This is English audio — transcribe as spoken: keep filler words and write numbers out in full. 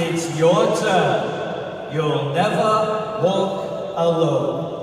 It's your turn. You'll never walk alone.